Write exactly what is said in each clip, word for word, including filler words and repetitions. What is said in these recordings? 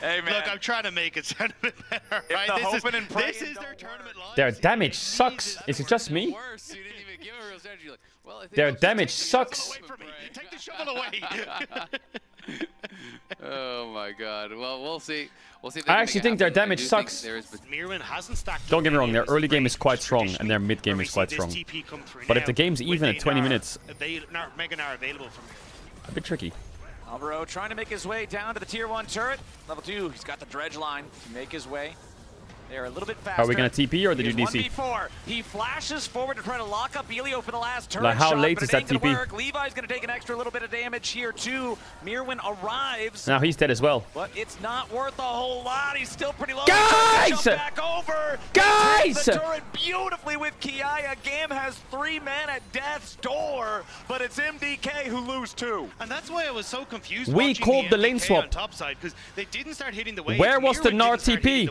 Hey, man. Look, I'm trying to make it sound a bit better, right? This is, and this is their tournament line. Their damage sucks. Jesus, is it just me? Their damage sucks. Take the shovel away. Oh my god. Well, we'll see. We'll see. I actually think happen. Their damage sucks. Don't get me wrong, their early game is quite strong and their mid game is quite strong. But if the game's even at twenty minutes, a bit tricky. Alvaro trying to make his way down to the tier one turret. Level two, he's got the dredge line to make his way. They're a little bit faster. Are we going to T P or did you D C? He flashes forward to try to lock up Elio for the last turret. Like how shot, late is that T P? Work. Levi's going to take an extra little bit of damage here too. Myrwn arrives. Now he's dead as well. But it's not worth a whole lot. He's still pretty low. Guys! Back over. Guys! The turret beautifully with Kiaya. Gam has three men at death's door, but it's M D K who lose two. And that's why I was so confused. We called the, the lane swap. Top side, they didn't start hitting the wave. Where was Myrwn the Gnar T P?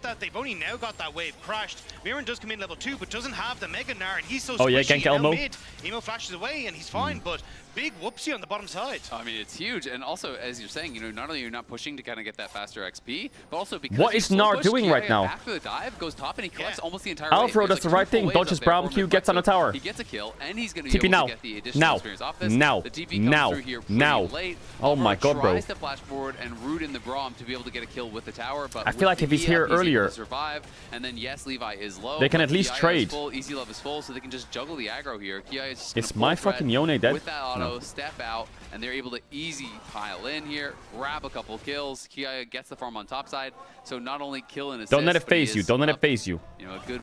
That they've only now got that wave crashed. Myrwn does come in level two, but doesn't have the Mega Gnar, and he's so oh, yeah, gank Elmo. Mid. Emo flashes away, and he's fine, mm. but big whoopsie on the bottom side. I mean, it's huge, and also, as you're saying, you know, not only are you not pushing to kind of get that faster X P, but also because what is Gnar doing right now? After the dive, goes top, and he collects yeah. almost the entire Alvaro does like the right thing, dodges Braum Q, gets on the tower. He gets a kill, and he's going to be able to get the additional now. experience off this. Now, the T P comes now, through here now. Late. Oh my god, bro. Tries to flash forward and root in the Braum to be able to get a kill with the tower, but I feel like if he's here earlier, survive, and then yes, Levi is low. They can at least Kiaya trade. Full, easy love is full, so they can just juggle the aggro here. Kiaya is just it's my fucking Yone dead. With that auto, no. step out, and they're able to easy pile in here, grab a couple kills. Kiaya gets the farm on top side, so not only kill and assist. Don't let it phase you. Don't let it phase you. You know, a good